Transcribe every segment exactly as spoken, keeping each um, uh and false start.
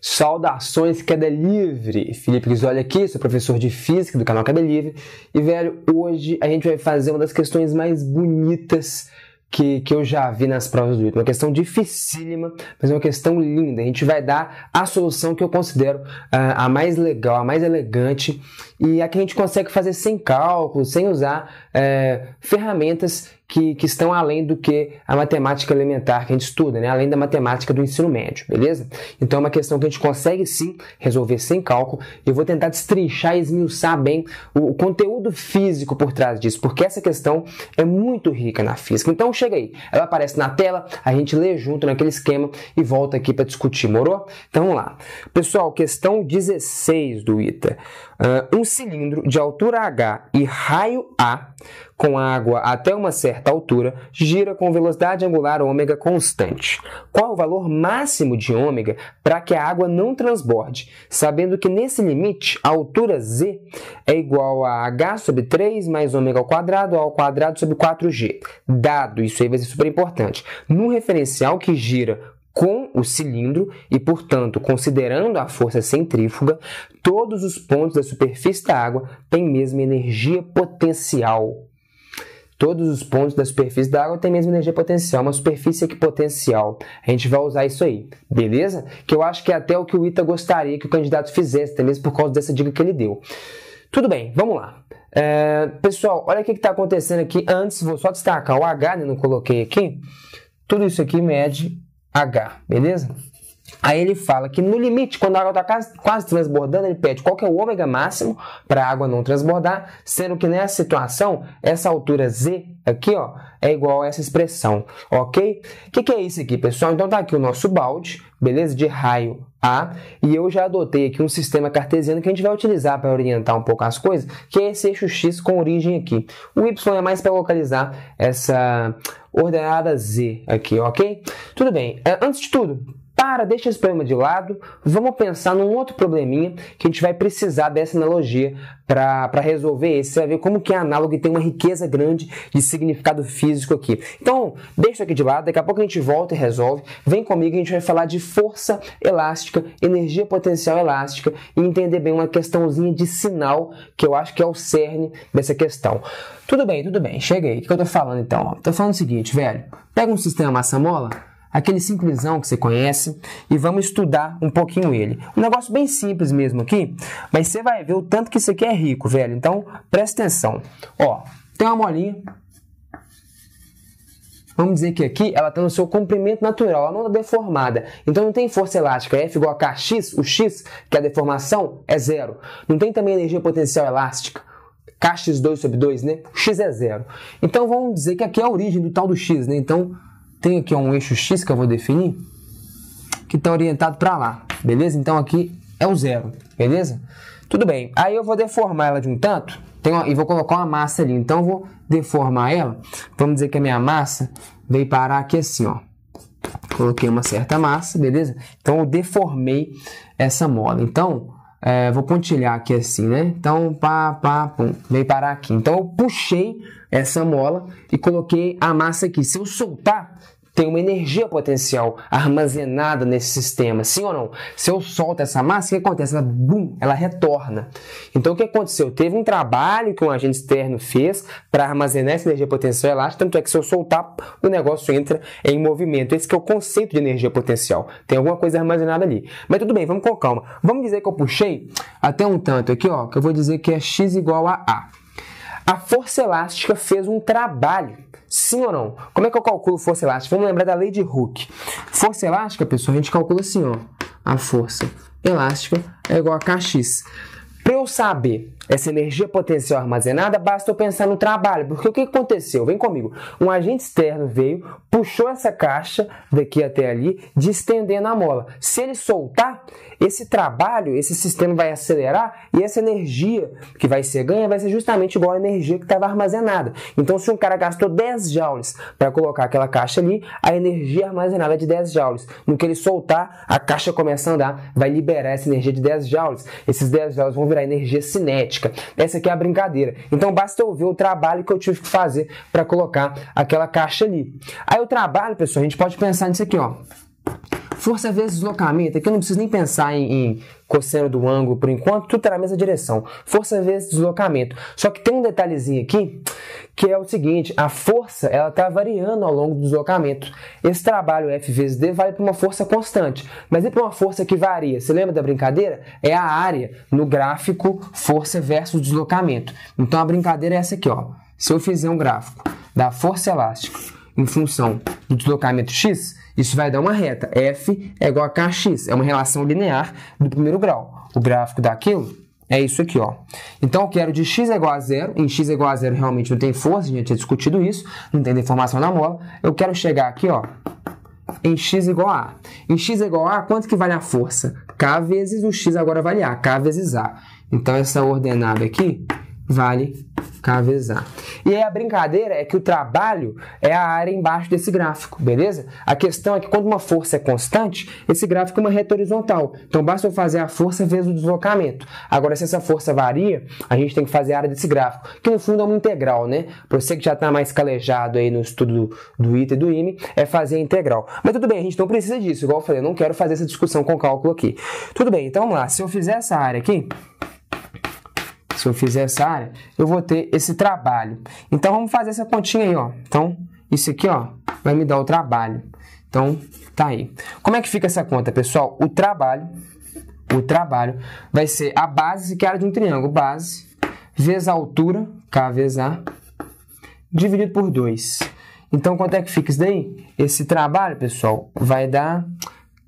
Saudações, Queda Livre! Felipe Guisoli aqui, sou professor de Física do canal Queda Livre. E, velho, hoje a gente vai fazer uma das questões mais bonitas que, que eu já vi nas provas do I T A. Uma questão dificílima, mas uma questão linda. A gente vai dar a solução que eu considero a, a mais legal, a mais elegante. E a que a gente consegue fazer sem cálculo, sem usar é, ferramentas que, que estão além do que a matemática elementar que a gente estuda, né? Além da matemática do ensino médio, beleza? Então é uma questão que a gente consegue sim resolver sem cálculo. Eu vou tentar destrinchar e esmiuçar bem o, o conteúdo físico por trás disso, porque essa questão é muito rica na física. Então chega aí, ela aparece na tela, a gente lê junto naquele esquema e volta aqui para discutir, morou? Então vamos lá. Pessoal, questão dezesseis do I T A. Uh, um cilindro de altura H e raio A com água até uma certa altura, gira com velocidade angular ômega constante. Qual o valor máximo de ômega para que a água não transborde, sabendo que nesse limite a altura Z é igual a H sobre três mais ômega ao quadrado ao quadrado sobre quatro G. Dado, isso aí vai ser super importante, num referencial que gira com o cilindro e, portanto, considerando a força centrífuga, todos os pontos da superfície da água têm mesma energia potencial. Todos os pontos da superfície da água têm mesma energia potencial, uma superfície equipotencial. A gente vai usar isso aí, beleza? Que eu acho que é até o que o I T A gostaria que o candidato fizesse, até mesmo por causa dessa dica que ele deu. Tudo bem, vamos lá. É, pessoal, olha o que está acontecendo aqui. Antes, vou só destacar o H, né, não coloquei aqui. Tudo isso aqui mede H, beleza? Aí ele fala que no limite, quando a água está quase transbordando, ele pede qual que é o ômega máximo para a água não transbordar, sendo que nessa situação, essa altura Z aqui ó, é igual a essa expressão, ok? O que, que é isso aqui, pessoal? Então tá aqui o nosso balde, beleza? De raio A, e eu já adotei aqui um sistema cartesiano que a gente vai utilizar para orientar um pouco as coisas, que é esse eixo X com origem aqui. O Y é mais para localizar essa ordenada Z aqui, ok? Tudo bem, antes de tudo, para, deixa esse problema de lado, vamos pensar num outro probleminha que a gente vai precisar dessa analogia para resolver esse. Você vai ver como que é análogo e tem uma riqueza grande de significado físico aqui. Então, deixa isso aqui de lado, daqui a pouco a gente volta e resolve. Vem comigo, a gente vai falar de força elástica, energia potencial elástica e entender bem uma questãozinha de sinal, que eu acho que é o cerne dessa questão. Tudo bem, tudo bem, chega aí. O que eu tô falando então? Tô falando o seguinte, velho, pega um sistema massa-mola, aquele simplesão que você conhece, e vamos estudar um pouquinho ele. Um negócio bem simples mesmo aqui, mas você vai ver o tanto que isso aqui é rico, velho. Então, presta atenção. Ó, tem uma molinha. Vamos dizer que aqui ela está no seu comprimento natural, ela não está deformada. Então não tem força elástica. F igual a Kx, o X, que é a deformação, é zero. Não tem também energia potencial elástica. Kx dois sobre dois, né? O X é zero. Então vamos dizer que aqui é a origem do tal do X, né? Então, tem aqui um eixo X que eu vou definir, que está orientado para lá, beleza? Então aqui é o zero, beleza? Tudo bem, aí eu vou deformar ela de um tanto, tem uma, e vou colocar uma massa ali. Então eu vou deformar ela, vamos dizer que a minha massa veio parar aqui assim, ó. Coloquei uma certa massa, beleza? Então eu deformei essa mola. Então, é, vou pontilhar aqui assim, né? Então, pá, pá, pum, veio parar aqui. Então eu puxei essa mola e coloquei a massa aqui. Se eu soltar, tem uma energia potencial armazenada nesse sistema, sim ou não? Se eu solto essa massa, o que acontece? Ela, bum, ela retorna. Então o que aconteceu? Teve um trabalho que um agente externo fez para armazenar essa energia potencial elástica, tanto é que se eu soltar, o negócio entra em movimento. Esse que é o conceito de energia potencial. Tem alguma coisa armazenada ali. Mas tudo bem, vamos com calma. Vamos dizer que eu puxei até um tanto aqui, ó, que eu vou dizer que é X igual a A. A força elástica fez um trabalho, sim ou não? Como é que eu calculo força elástica? Vamos lembrar da lei de Hooke. Força elástica, pessoal, a gente calcula assim, ó. A força elástica é igual a Kx. Para eu saber essa energia potencial armazenada, basta eu pensar no trabalho. Porque o que aconteceu? Vem comigo. Um agente externo veio, puxou essa caixa daqui até ali, distendendo a mola. Se ele soltar, esse trabalho, esse sistema vai acelerar e essa energia que vai ser ganha vai ser justamente igual à energia que estava armazenada. Então, se um cara gastou dez joules para colocar aquela caixa ali, a energia armazenada é de dez joules. No que ele soltar, a caixa começa a andar, vai liberar essa energia de dez joules. Esses dez joules vão virar a energia cinética. Essa aqui é a brincadeira. Então basta eu ver o trabalho que eu tive que fazer para colocar aquela caixa ali. Aí o trabalho, pessoal, a gente pode pensar nisso aqui, ó. Força vezes deslocamento, aqui eu não preciso nem pensar em, em cosseno do ângulo por enquanto, tudo terá a mesma direção. Força vezes deslocamento. Só que tem um detalhezinho aqui, que é o seguinte, a força ela está variando ao longo do deslocamento. Esse trabalho F vezes D vale para uma força constante, mas e para uma força que varia? Você lembra da brincadeira? É a área no gráfico força versus deslocamento. Então a brincadeira é essa aqui, ó. Se eu fizer um gráfico da força elástica em função do deslocamento x, isso vai dar uma reta. F é igual a Kx, é uma relação linear do primeiro grau. O gráfico daquilo é isso aqui, ó. Então eu quero de x é igual a zero, em x é igual a zero realmente não tem força, a gente tinha discutido isso, não tem deformação na mola. Eu quero chegar aqui, ó, em x igual a a. Em x igual a a, quanto que vale a força? K vezes o x agora vale a, K vezes a. Então essa ordenada aqui vale K vezes A. E aí a brincadeira é que o trabalho é a área embaixo desse gráfico, beleza? A questão é que quando uma força é constante, esse gráfico é uma reta horizontal. Então basta eu fazer a força vezes o deslocamento. Agora, se essa força varia, a gente tem que fazer a área desse gráfico, que no fundo é uma integral, né? Para você que já está mais calejado aí no estudo do I T A e do I M E, é fazer a integral. Mas tudo bem, a gente não precisa disso, igual eu falei, eu não quero fazer essa discussão com cálculo aqui. Tudo bem, então vamos lá. Se eu fizer essa área aqui, se eu fizer essa área, eu vou ter esse trabalho. Então, vamos fazer essa continha aí, ó. Então, isso aqui, ó, vai me dar o trabalho. Então, tá aí. Como é que fica essa conta, pessoal? O trabalho, o trabalho vai ser a base, que é a área de um triângulo. Base, vezes a altura, K vezes A, dividido por dois. Então, quanto é que fica isso daí? Esse trabalho, pessoal, vai dar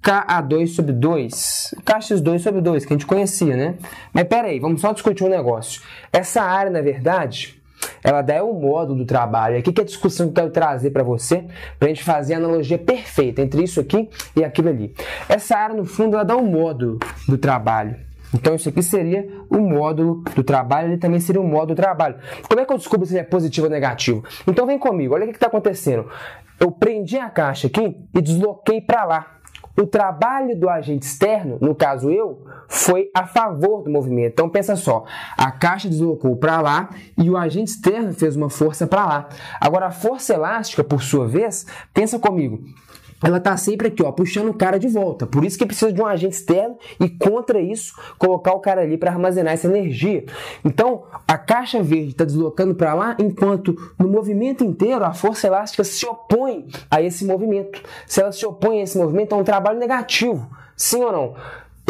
K A dois sobre dois, K X dois sobre dois, que a gente conhecia, né? Mas pera aí, vamos só discutir um negócio. Essa área, na verdade, ela dá o modo do trabalho. Aqui que é a discussão que eu quero trazer para você, para a gente fazer a analogia perfeita entre isso aqui e aquilo ali. Essa área, no fundo, ela dá o modo do trabalho. Então, isso aqui seria o módulo do trabalho, ele também seria o módulo do trabalho. Como é que eu descubro se ele é positivo ou negativo? Então, vem comigo, olha o que está acontecendo. Eu prendi a caixa aqui e desloquei para lá. O trabalho do agente externo, no caso eu, foi a favor do movimento. Então pensa só, a caixa deslocou para lá e o agente externo fez uma força para lá. Agora a força elástica, por sua vez, pensa comigo, ela está sempre aqui, ó, puxando o cara de volta. Por isso que precisa de um agente externo e, contra isso, colocar o cara ali para armazenar essa energia. Então, a caixa verde está deslocando para lá, enquanto no movimento inteiro a força elástica se opõe a esse movimento. Se ela se opõe a esse movimento, é um trabalho negativo. Sim ou não?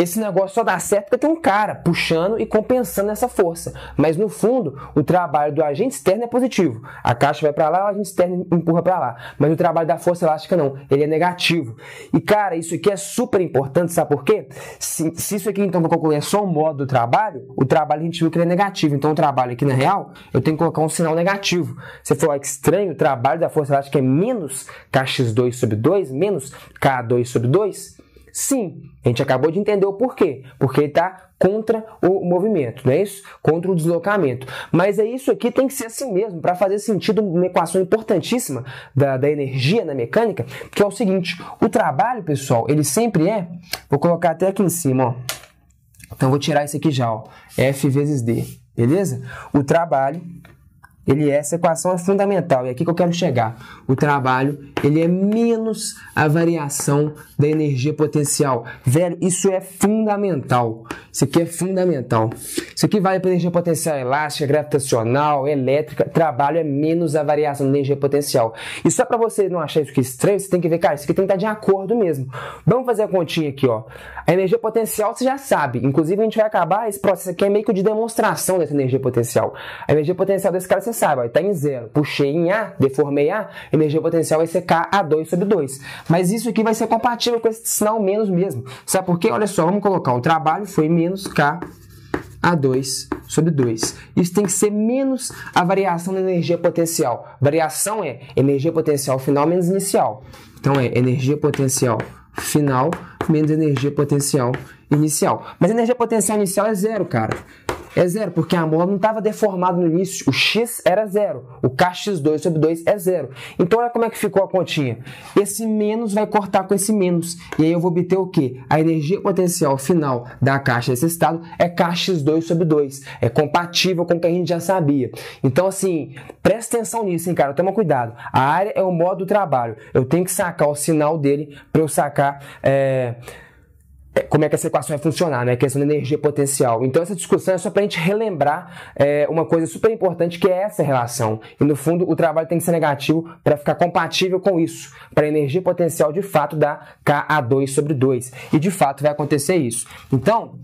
Esse negócio só dá certo porque tem um cara puxando e compensando essa força. Mas, no fundo, o trabalho do agente externo é positivo. A caixa vai para lá, o agente externo empurra para lá. Mas o trabalho da força elástica não, ele é negativo. E, cara, isso aqui é super importante, sabe por quê? Se, se isso aqui, então, eu calculei é só o modo do trabalho, o trabalho a gente viu que ele é negativo. Então, o trabalho aqui, na real, eu tenho que colocar um sinal negativo. Você falou, ah, que estranho, o trabalho da força elástica é menos K X dois sobre dois, menos K dois sobre dois? Sim, a gente acabou de entender o porquê, porque ele está contra o movimento, não é isso? Contra o deslocamento. Mas é isso aqui, tem que ser assim mesmo, para fazer sentido uma equação importantíssima da, da energia na mecânica, que é o seguinte, o trabalho, pessoal, ele sempre é, vou colocar até aqui em cima, ó. Então vou tirar isso aqui já, ó, F vezes D, beleza? O trabalho, ele é, essa equação é fundamental, e é aqui que eu quero chegar. O trabalho, ele é menos a variação da energia potencial. Velho, isso é fundamental. Isso aqui é fundamental. Isso aqui vale para energia potencial elástica, gravitacional, elétrica. Trabalho é menos a variação da energia potencial. E só para você não achar isso aqui estranho, você tem que ver, cara, isso aqui tem que estar de acordo mesmo. Vamos fazer a continha aqui, ó. A energia potencial você já sabe. Inclusive, a gente vai acabar esse processo aqui, é meio que de demonstração dessa energia potencial. A energia potencial desse cara, você sabe, está em zero. Puxei em A, deformei A, energia potencial vai ser K A dois sobre dois. Mas isso aqui vai ser compatível com esse sinal menos mesmo. Sabe por quê? Olha só, vamos colocar o trabalho foi menos K A dois sobre dois. Isso tem que ser menos a variação da energia potencial. Variação é energia potencial final menos inicial. Então é energia potencial final menos energia potencial inicial. Mas a energia potencial inicial é zero, cara. É zero, porque a mola não estava deformada no início. O X era zero. O K x dois sobre dois é zero. Então, olha como é que ficou a continha. Esse menos vai cortar com esse menos. E aí eu vou obter o quê? A energia potencial final da caixa desse estado é K x dois sobre dois. É compatível com o que a gente já sabia. Então, assim, presta atenção nisso, hein, cara? Toma cuidado. A área é o modo do trabalho. Eu tenho que sacar o sinal dele para eu sacar... É... como é que essa equação vai funcionar, né? A questão da energia potencial. Então, essa discussão é só para a gente relembrar é, uma coisa super importante, que é essa relação. E, no fundo, o trabalho tem que ser negativo para ficar compatível com isso, para a energia potencial, de fato, dar K a dois sobre dois. E, de fato, vai acontecer isso. Então,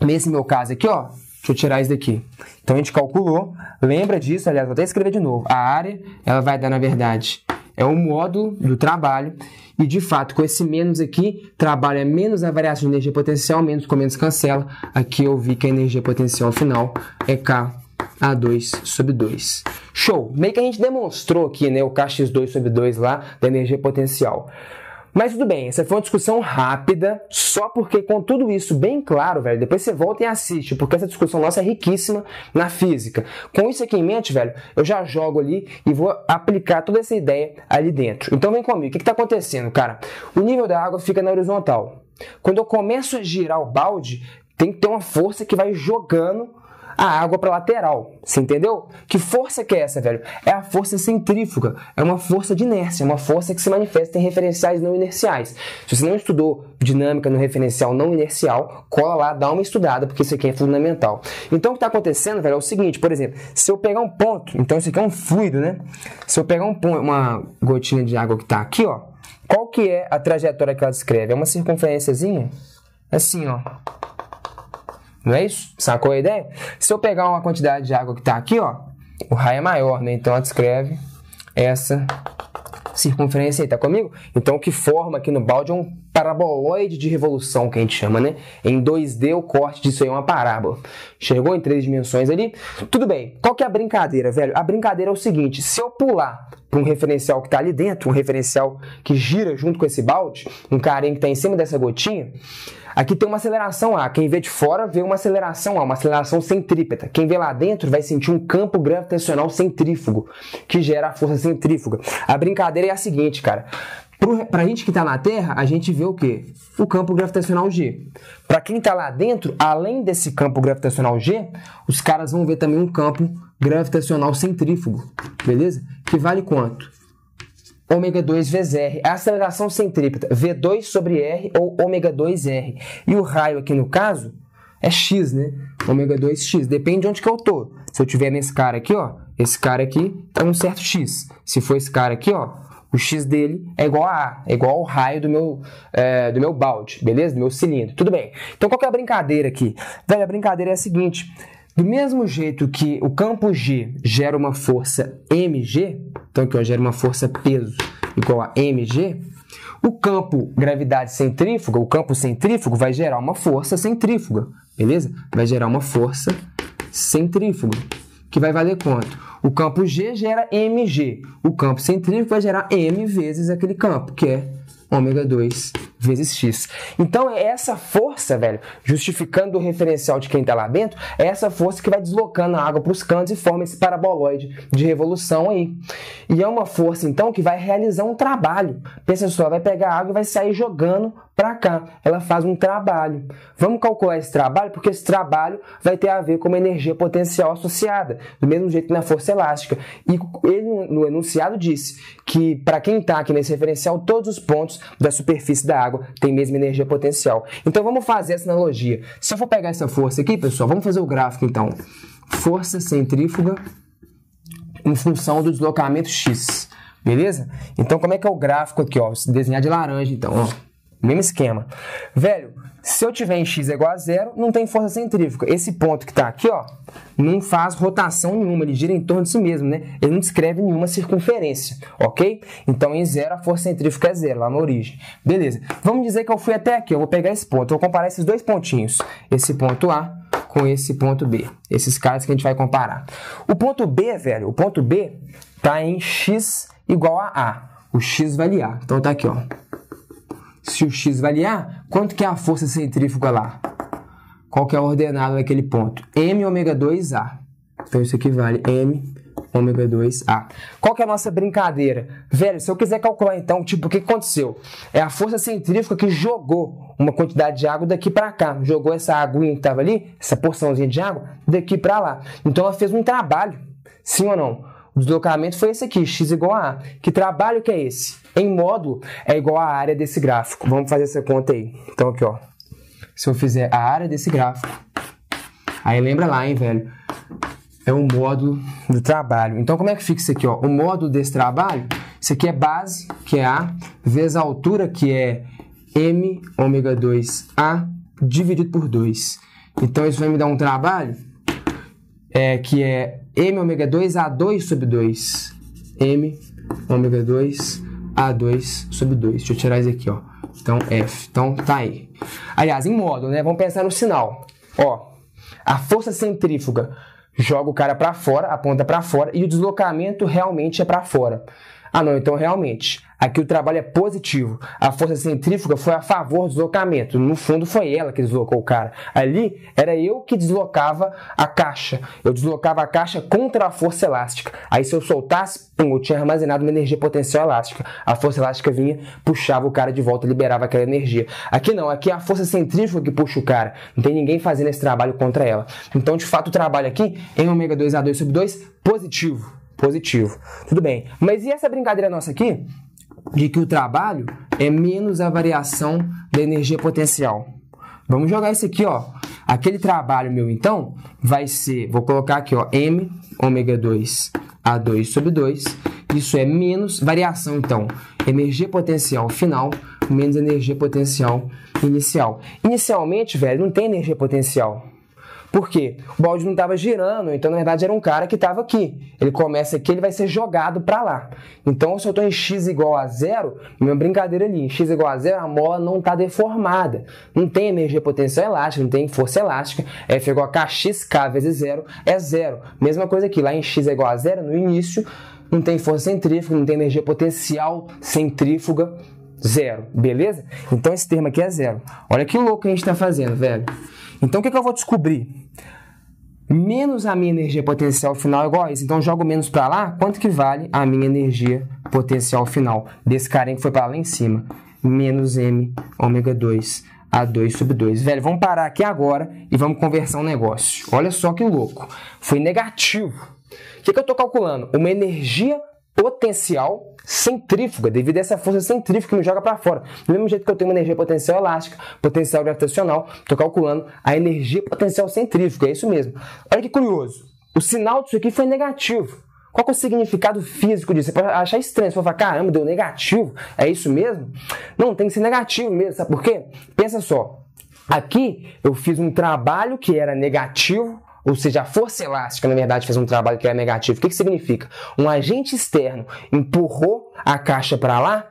nesse meu caso aqui, ó, deixa eu tirar isso daqui. Então, a gente calculou, lembra disso, aliás, vou até escrever de novo. A área, ela vai dar, na verdade... é o modo do trabalho, e de fato, com esse menos aqui, trabalho é menos a variação de energia potencial, menos com menos cancela. Aqui eu vi que a energia potencial final é K a dois sobre dois. Show! Meio que a gente demonstrou aqui, né, o K x dois sobre dois lá, da energia potencial. Mas tudo bem, essa foi uma discussão rápida, só porque com tudo isso bem claro, velho, depois você volta e assiste, porque essa discussão nossa é riquíssima na física. Com isso aqui em mente, velho, eu já jogo ali e vou aplicar toda essa ideia ali dentro. Então vem comigo, o que está acontecendo, cara? O nível da água fica na horizontal. Quando eu começo a girar o balde, tem que ter uma força que vai jogando a água para a lateral, você entendeu? Que força que é essa, velho? É a força centrífuga, é uma força de inércia, é uma força que se manifesta em referenciais não inerciais. Se você não estudou dinâmica no referencial não inercial, cola lá, dá uma estudada, porque isso aqui é fundamental. Então, o que está acontecendo, velho, é o seguinte, por exemplo, se eu pegar um ponto, então isso aqui é um fluido, né? Se eu pegar um ponto, uma gotinha de água que está aqui, ó, qual que é a trajetória que ela descreve? É uma circunferênciazinha, assim, ó. Não é isso? Sacou a ideia? Se eu pegar uma quantidade de água que está aqui, ó, o raio é maior, né? Então, ela descreve essa circunferência aí, tá comigo? Então, o que forma aqui no balde é um paraboloide de revolução, que a gente chama, né? Em dois D, o corte disso aí é uma parábola. Chegou em três dimensões ali? Tudo bem. Qual que é a brincadeira, velho? A brincadeira é o seguinte, se eu pular para um referencial que está ali dentro, um referencial que gira junto com esse balde, um carinha que está em cima dessa gotinha, aqui tem uma aceleração A. Quem vê de fora vê uma aceleração A, uma aceleração centrípeta. Quem vê lá dentro vai sentir um campo gravitacional centrífugo, que gera a força centrífuga. A brincadeira é a seguinte, cara. Para a gente que está na Terra, a gente vê o quê? O campo gravitacional G. Para quem está lá dentro, além desse campo gravitacional G, os caras vão ver também um campo gravitacional centrífugo, beleza? Que vale quanto? ômega dois vezes R, a aceleração centrípeta, V dois sobre R ou ômega dois R. E o raio aqui, no caso, é X, né? ômega dois X, depende de onde que eu tô. Se eu tiver nesse cara aqui, ó, esse cara aqui tá um certo X. Se for esse cara aqui, ó, o X dele é igual a A, é igual ao raio do meu, é, do meu balde, beleza? Do meu cilindro, tudo bem. Então, qual que é a brincadeira aqui? Velho, a brincadeira é a seguinte... Do mesmo jeito que o campo G gera uma força mg, então aqui ó, gera uma força peso igual a mg, o campo gravidade centrífuga, o campo centrífugo vai gerar uma força centrífuga, beleza? Vai gerar uma força centrífuga, que vai valer quanto? O campo G gera mg, o campo centrífugo vai gerar m vezes aquele campo, que é ômega dois vezes X. Então, é essa força, velho, justificando o referencial de quem está lá dentro, é essa força que vai deslocando a água para os cantos e forma esse paraboloide de revolução aí. E é uma força, então, que vai realizar um trabalho. Pensa só, vai pegar a água e vai sair jogando para cá. Ela faz um trabalho. Vamos calcular esse trabalho, porque esse trabalho vai ter a ver com uma energia potencial associada, do mesmo jeito que na força elástica. E ele, no enunciado, disse que, para quem está aqui nesse referencial, todos os pontos da superfície da água tem mesmo energia potencial. Então, vamos fazer essa analogia. Se eu for pegar essa força aqui, pessoal, vamos fazer o gráfico, então. Força centrífuga em função do deslocamento X, beleza? Então, como é que é o gráfico aqui, ó? Se desenhar de laranja, então, ó. Mesmo esquema. Velho, se eu tiver em X é igual a zero, não tem força centrífuga. Esse ponto que está aqui, ó, não faz rotação nenhuma, ele gira em torno de si mesmo, né? Ele não descreve nenhuma circunferência, ok? Então, em zero, a força centrífuga é zero, lá na origem. Beleza. Vamos dizer que eu fui até aqui, eu vou pegar esse ponto, eu vou comparar esses dois pontinhos, esse ponto A com esse ponto B. Esses caras que a gente vai comparar. O ponto B, velho, o ponto B está em X igual a A. O X vale A. Então, está aqui, ó. se o x vale A, quanto que é a força centrífuga lá? Qual que é a ordenada naquele ponto? M ômega dois A. Então, isso aqui vale M ômega dois A. Qual que é a nossa brincadeira? Velho, se eu quiser calcular, então, tipo, o que aconteceu? É a força centrífuga que jogou uma quantidade de água daqui para cá. Jogou essa aguinha que estava ali, essa porçãozinha de água, daqui para lá. Então, ela fez um trabalho, sim ou não? O deslocamento foi esse aqui, x igual a A. Que trabalho que é esse? Em módulo, é igual à área desse gráfico. Vamos fazer essa conta aí. Então, aqui, ó. Se eu fizer a área desse gráfico, aí lembra lá, hein, velho? É o módulo do trabalho. Então, como é que fica isso aqui, ó? O módulo desse trabalho, isso aqui é base, que é A, vezes a altura, que é M ômega dois A, dividido por dois. Então, isso vai me dar um trabalho é, que é M ômega dois A dois sobre dois. M ômega dois A dois sobre dois. Deixa eu tirar isso aqui, ó. Então, F. Então, tá aí. Aliás, em módulo, né? Vamos pensar no sinal. Ó, a força centrífuga joga o cara para fora, aponta para fora, e o deslocamento realmente é para fora. Ah, não. Então, realmente, aqui o trabalho é positivo. A força centrífuga foi a favor do deslocamento. No fundo, foi ela que deslocou o cara. Ali, era eu que deslocava a caixa. Eu deslocava a caixa contra a força elástica. Aí, se eu soltasse, pum, eu tinha armazenado uma energia potencial elástica. A força elástica vinha, puxava o cara de volta, liberava aquela energia. Aqui não. Aqui é a força centrífuga que puxa o cara. Não tem ninguém fazendo esse trabalho contra ela. Então, de fato, o trabalho aqui, em ômega dois A dois sobre dois, positivo. Positivo. Tudo bem. Mas e essa brincadeira nossa aqui? De que o trabalho é menos a variação da energia potencial. Vamos jogar isso aqui, ó. Aquele trabalho meu, então, vai ser... Vou colocar aqui, ó. M ômega dois A dois sobre dois. Isso é menos variação, então. Energia potencial final menos energia potencial inicial. Inicialmente, velho, não tem energia potencial. Por quê? O balde não estava girando, então, na verdade, era um cara que estava aqui. Ele começa aqui, ele vai ser jogado para lá. Então, se eu estou em x igual a zero, minha brincadeira ali, em x igual a zero, a mola não está deformada. Não tem energia potencial elástica, não tem força elástica. F igual a kx, k vezes zero é zero. Mesma coisa aqui, lá em x é igual a zero, no início, não tem força centrífuga, não tem energia potencial centrífuga, zero. Beleza? Então, esse termo aqui é zero. Olha que louco que a gente está fazendo, velho. Então, o que, que eu vou descobrir? Menos a minha energia potencial final é igual a isso. Então, eu jogo menos para lá. Quanto que vale a minha energia potencial final? Desse carinha que foi para lá em cima. Menos M ômega dois A dois sobre dois. Velho, vamos parar aqui agora e vamos conversar um negócio. Olha só que louco. Foi negativo. O que, que eu estou calculando? Uma energia potencial centrífuga, devido a essa força centrífuga que me joga para fora. Do mesmo jeito que eu tenho uma energia potencial elástica, potencial gravitacional, estou calculando a energia potencial centrífuga, é isso mesmo. Olha que curioso, o sinal disso aqui foi negativo. Qual que é o significado físico disso? Você pode achar estranho, você pode falar, caramba, deu negativo, é isso mesmo? Não, tem que ser negativo mesmo, sabe por quê? Pensa só, aqui eu fiz um trabalho que era negativo, ou seja, a força elástica, na verdade, fez um trabalho que era negativo. O que, que significa? Um agente externo empurrou a caixa para lá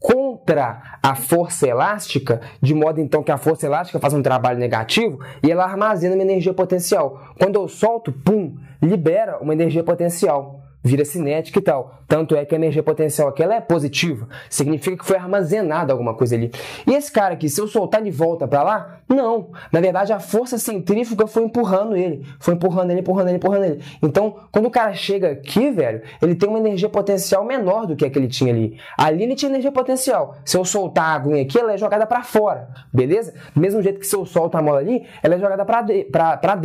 contra a força elástica, de modo, então, que a força elástica faz um trabalho negativo e ela armazena uma energia potencial. Quando eu solto, pum, libera uma energia potencial. Vira cinética e tal. Tanto é que a energia potencial aqui ela é positiva. Significa que foi armazenada alguma coisa ali. E esse cara aqui, se eu soltar ele volta para lá? Não. Na verdade, a força centrífuga foi empurrando ele. Foi empurrando ele, empurrando ele, empurrando ele. Então, quando o cara chega aqui, velho, ele tem uma energia potencial menor do que a que ele tinha ali. Ali ele tinha energia potencial. Se eu soltar a aguinha aqui, ela é jogada para fora. Beleza? Do mesmo jeito que se eu solto a mola ali, ela é jogada para de...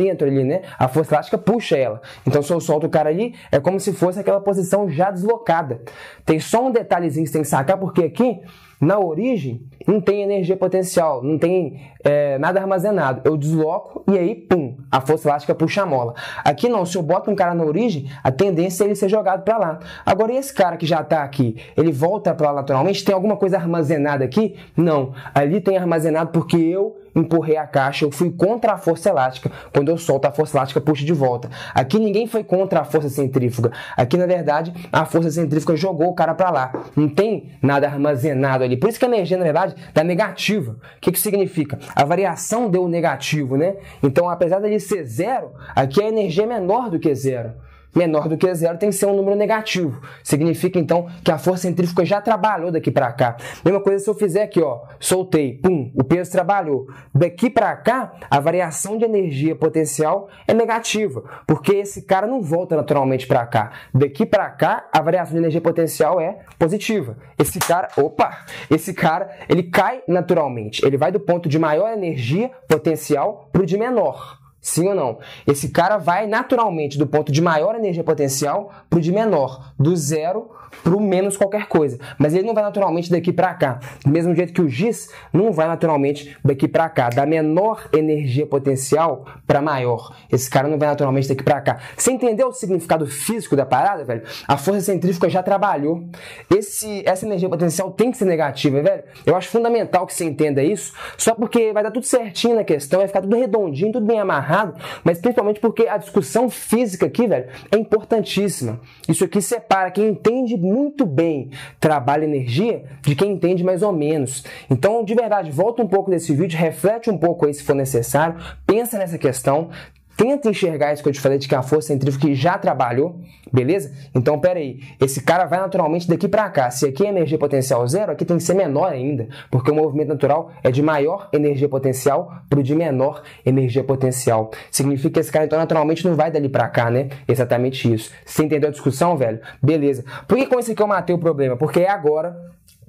dentro ali, né? A força elástica puxa ela. Então, se eu solto o cara ali, é como se fosse aquela posição já deslocada. Tem só um detalhezinho que você tem que sacar, porque aqui, na origem, não tem energia potencial, não tem é, nada armazenado. Eu desloco e aí, pum, a força elástica puxa a mola. Aqui não, se eu boto um cara na origem, a tendência é ele ser jogado para lá. Agora, e esse cara que já está aqui, ele volta para lá naturalmente? Tem alguma coisa armazenada aqui? Não. Ali tem armazenado porque eu empurrei a caixa, eu fui contra a força elástica. Quando eu solto, a força elástica puxa de volta. Aqui ninguém foi contra a força centrífuga. Aqui, na verdade, a força centrífuga jogou o cara para lá. Não tem nada armazenado ali. Por isso que a energia, na verdade, dá negativa. O que, que significa? A variação deu negativo, né? Então, apesar de ser zero, aqui a energia é menor do que zero. menor do que zero tem que ser um número negativo. Significa, então, que a força centrífuga já trabalhou daqui para cá. Mesma coisa se eu fizer aqui, ó, soltei, pum, o peso trabalhou. Daqui para cá, a variação de energia potencial é negativa, porque esse cara não volta naturalmente para cá. Daqui para cá, a variação de energia potencial é positiva. Esse cara, opa, esse cara, ele cai naturalmente. Ele vai do ponto de maior energia potencial para o de menor. Sim ou não? Esse cara vai naturalmente do ponto de maior energia potencial para o de menor, do zero para o menos qualquer coisa. Mas ele não vai naturalmente daqui para cá. Do mesmo jeito que o giz não vai naturalmente daqui para cá. Da menor energia potencial para maior. Esse cara não vai naturalmente daqui para cá. Você entendeu o significado físico da parada, velho? A força centrífuga já trabalhou. Esse, essa energia potencial tem que ser negativa, velho. Eu acho fundamental que você entenda isso. Só porque vai dar tudo certinho na questão, vai ficar tudo redondinho, tudo bem amarrado. Mas principalmente porque a discussão física aqui, velho, é importantíssima. Isso aqui separa quem entende muito bem trabalho e energia de quem entende mais ou menos. Então, de verdade, volta um pouco desse vídeo, reflete um pouco aí se for necessário, pensa nessa questão, tenta enxergar isso que eu te falei de que a força centrífuga já trabalhou, beleza? Então, pera aí, esse cara vai naturalmente daqui para cá. Se aqui é energia potencial zero, aqui tem que ser menor ainda, porque o movimento natural é de maior energia potencial para o de menor energia potencial. Significa que esse cara, então, naturalmente não vai dali para cá, né? Exatamente isso. Você entendeu a discussão, velho? Beleza. Por que com isso aqui eu matei o problema? Porque é agora...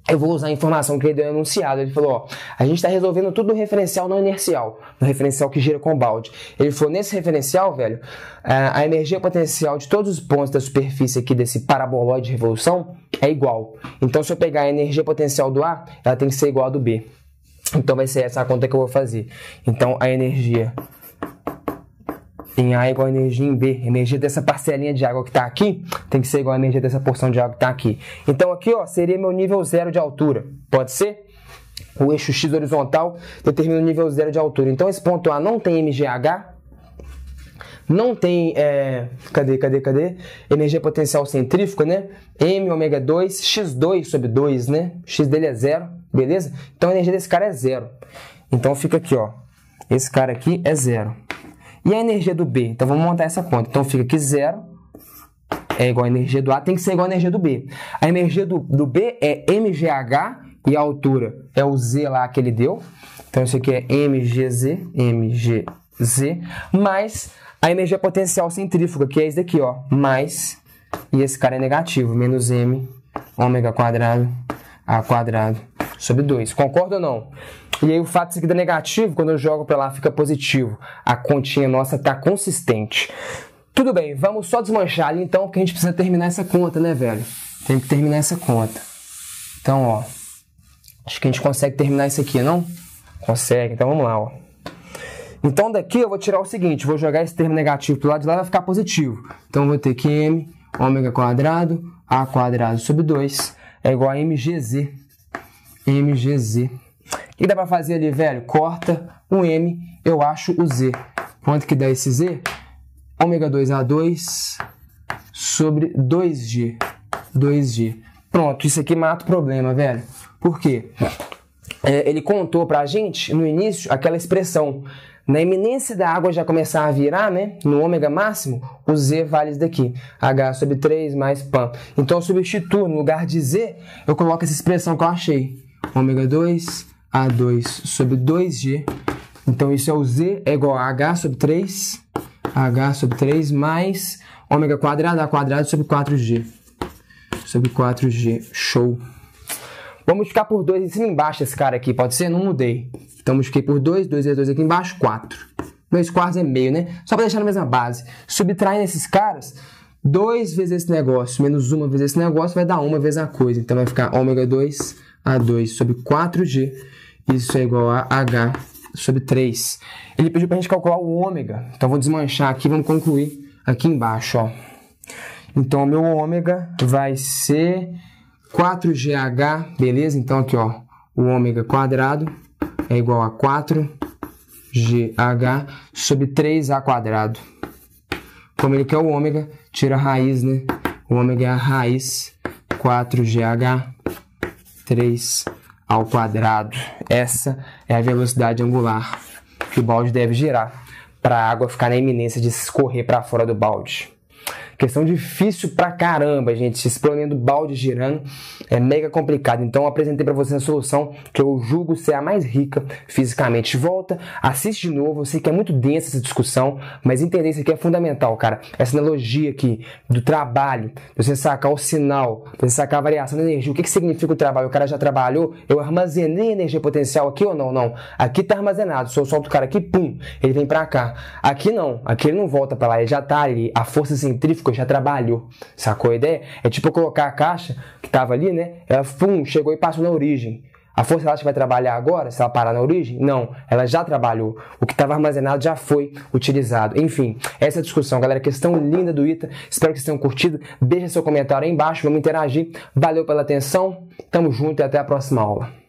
Eu vou usar a informação que ele deu no enunciado. Ele falou, ó, a gente está resolvendo tudo no referencial não inercial, no referencial que gira com balde. Ele falou, nesse referencial, velho, a energia potencial de todos os pontos da superfície aqui desse paraboloide de revolução é igual. Então, se eu pegar a energia potencial do A, ela tem que ser igual a do B. Então, vai ser essa a conta que eu vou fazer. Então, a energia em A é igual a energia em B. A energia dessa parcelinha de água que está aqui tem que ser igual a energia dessa porção de água que está aqui. Então aqui, ó, seria meu nível zero de altura. Pode ser? O eixo X horizontal determina o nível zero de altura. Então esse ponto A não tem M G H, não tem... É, cadê, cadê, cadê? Energia potencial centrífuga, né? M, ômega dois, X dois sobre dois, né? X dele é zero, beleza? Então a energia desse cara é zero. Então fica aqui, ó. Esse cara aqui é zero. E a energia do B? Então, vamos montar essa conta. Então, fica que zero é igual a energia do A, tem que ser igual a energia do B. A energia do, do B é M G H e a altura é o Z lá que ele deu. Então, isso aqui é M G Z, M G Z, mais a energia potencial centrífuga, que é isso daqui, ó, mais, e esse cara é negativo, menos M, ômega quadrado, A quadrado, sobre dois. Concorda ou não? E aí o fato de ser negativo, quando eu jogo para lá, fica positivo. A continha nossa está consistente. Tudo bem, vamos só desmanchar ali, então, porque a gente precisa terminar essa conta, né, velho? Tem que terminar essa conta. Então, ó, acho que a gente consegue terminar isso aqui, não? Consegue, então vamos lá, ó. Então, daqui eu vou tirar o seguinte, vou jogar esse termo negativo para o lado de lá, vai ficar positivo. Então, eu vou ter que M, ômega quadrado, A quadrado sobre dois, é igual a M G Z. M G Z. E dá pra fazer ali, velho? Corta um M, eu acho o Z. Quanto que dá esse Z? Ômega dois A dois sobre dois G. dois G. Pronto, isso aqui mata o problema, velho. Por quê? É, ele contou pra gente, no início, aquela expressão. Na iminência da água já começar a virar, né? No ômega máximo, o Z vale isso daqui. H sobre três mais P A M. Então, eu substituo, no lugar de Z, eu coloco essa expressão que eu achei. Ômega dois A dois sobre dois G. Então, isso é o Z é igual a H sobre três. H sobre três mais ômega quadrado, A quadrado sobre quatro G. Sobre quatro G. Show. Vou multiplicar por dois em cima e embaixo esse cara aqui, pode ser? Não mudei. Então, multipliquei por dois. dois vezes dois aqui embaixo, quatro. dois quartos é meio, né? Só para deixar na mesma base. Subtraindo esses caras, dois vezes esse negócio, menos um vezes esse negócio, vai dar uma vez a coisa. Então, vai ficar ômega dois A dois sobre quatro G, isso é igual a H sobre três. Ele pediu para a gente calcular o ômega, então vou desmanchar aqui, vamos concluir aqui embaixo, ó. Então, o meu ômega vai ser quatro G H, beleza? Então, aqui, ó, o ômega quadrado é igual a quatro G H sobre três A quadrado. Como ele quer o ômega, tira a raiz, né? O ômega é a raiz quatro G H. três ao quadrado. Essa é a velocidade angular que o balde deve girar para a água ficar na iminência de escorrer para fora do balde. Questão difícil pra caramba, gente. Explodindo balde, girando, é mega complicado. Então eu apresentei pra vocês a solução que eu julgo ser a mais rica fisicamente. Volta, assiste de novo. Eu sei que é muito densa essa discussão, mas entender isso aqui é fundamental, cara. Essa analogia aqui do trabalho, você sacar o sinal, você sacar a variação da energia. O que que significa o trabalho? O cara já trabalhou, eu armazenei energia potencial aqui ou não? Não. Aqui tá armazenado. Se eu solto o cara aqui, pum, ele vem pra cá. Aqui não. Aqui ele não volta pra lá. Ele já tá ali. A força centrífuga já trabalhou. Sacou a ideia? É tipo colocar a caixa que tava ali, né? Ela, pum, chegou e passou na origem. A força elástica vai trabalhar agora, se ela parar na origem? Não, ela já trabalhou. O que estava armazenado já foi utilizado. Enfim, essa é a discussão, galera. Questão linda do I T A. Espero que vocês tenham curtido. Deixa seu comentário aí embaixo, vamos interagir. Valeu pela atenção, tamo junto e até a próxima aula.